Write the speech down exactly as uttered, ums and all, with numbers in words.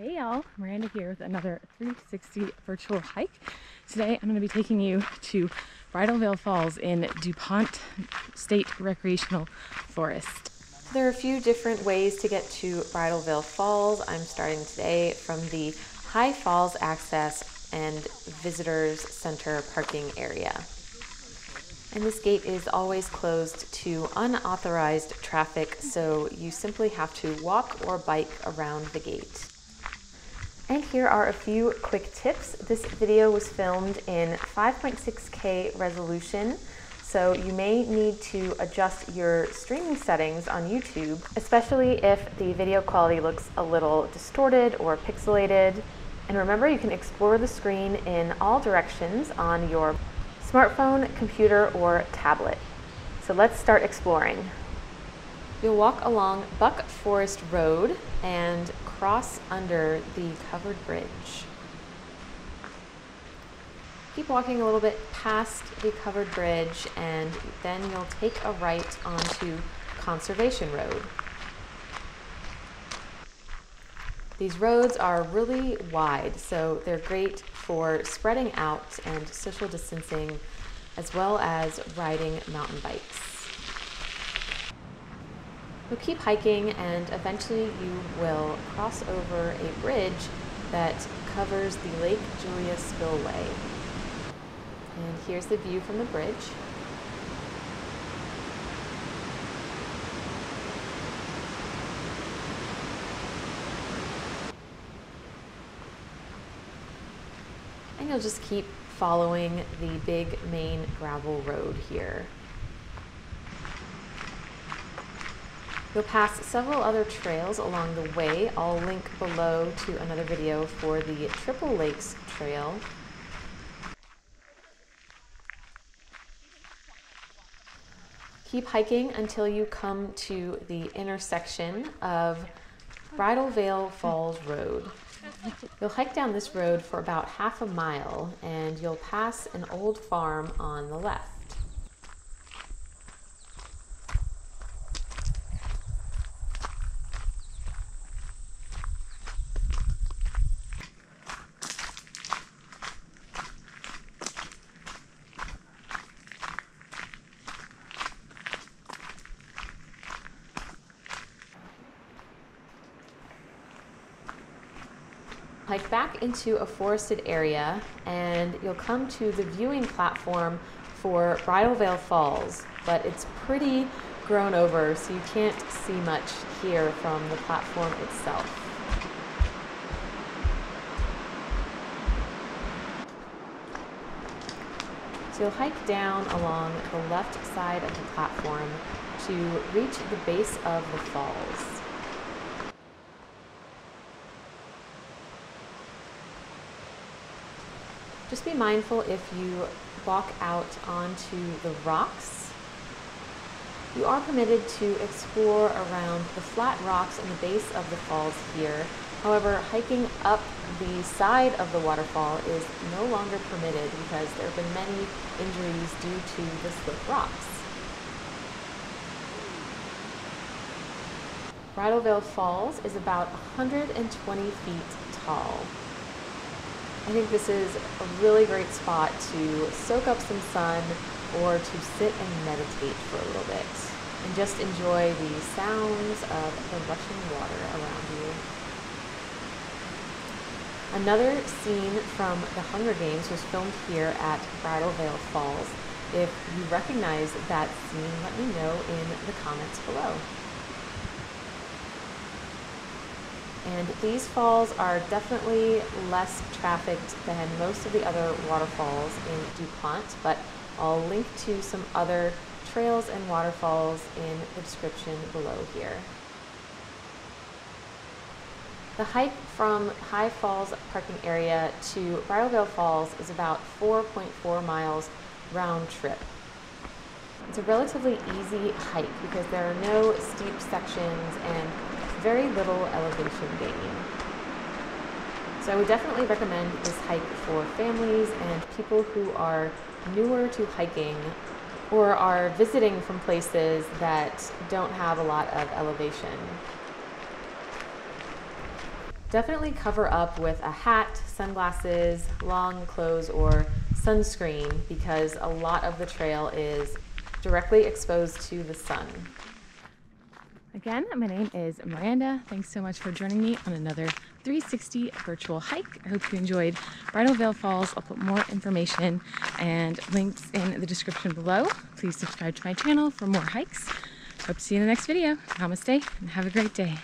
Hey y'all, Miranda here with another three sixty virtual hike. Today I'm going to be taking you to Bridal Veil Falls in DuPont State Recreational Forest. There are a few different ways to get to Bridal Veil Falls. I'm starting today from the High Falls Access and Visitors Center parking area. And this gate is always closed to unauthorized traffic, so you simply have to walk or bike around the gate. And here are a few quick tips. This video was filmed in five point six K resolution, so you may need to adjust your streaming settings on YouTube, especially if the video quality looks a little distorted or pixelated. And remember, you can explore the screen in all directions on your smartphone, computer, or tablet. So let's start exploring. You'll walk along Buck Forest Road and cross under the covered bridge. Keep walking a little bit past the covered bridge and then you'll take a right onto Conservation Road. These roads are really wide, so they're great for spreading out and social distancing, as well as riding mountain bikes. You'll keep hiking and eventually you will cross over a bridge that covers the Lake Julia Spillway. And here's the view from the bridge. And you'll just keep following the big main gravel road here. You'll pass several other trails along the way. I'll link below to another video for the Triple Lakes Trail. Keep hiking until you come to the intersection of Bridal Veil Falls Road. You'll hike down this road for about half a mile and you'll pass an old farm on the left. Hike back into a forested area and you'll come to the viewing platform for Bridal Veil Falls, but it's pretty grown over, so you can't see much here from the platform itself. So you'll hike down along the left side of the platform to reach the base of the falls. Just be mindful if you walk out onto the rocks. You are permitted to explore around the flat rocks and the base of the falls here. However, hiking up the side of the waterfall is no longer permitted because there have been many injuries due to the slip rocks. Bridal Veil Falls is about one hundred twenty feet tall. I think this is a really great spot to soak up some sun or to sit and meditate for a little bit and just enjoy the sounds of the rushing water around you. Another scene from The Hunger Games was filmed here at Bridal Veil Falls. If you recognize that scene, let me know in the comments below. And these falls are definitely less trafficked than most of the other waterfalls in DuPont, but I'll link to some other trails and waterfalls in the description below here. The hike from High Falls parking area to Bridal Veil Falls is about four point four miles round trip. It's a relatively easy hike because there are no steep sections and very little elevation gain. So I would definitely recommend this hike for families and people who are newer to hiking or are visiting from places that don't have a lot of elevation. definitely cover up with a hat, sunglasses, long clothes, or sunscreen, because a lot of the trail is directly exposed to the sun. Again, my name is Miranda. Thanks so much for joining me on another three sixty virtual hike. I hope you enjoyed Bridal Veil Falls. I'll put more information and links in the description below. Please subscribe to my channel for more hikes. Hope to see you in the next video. Namaste and have a great day.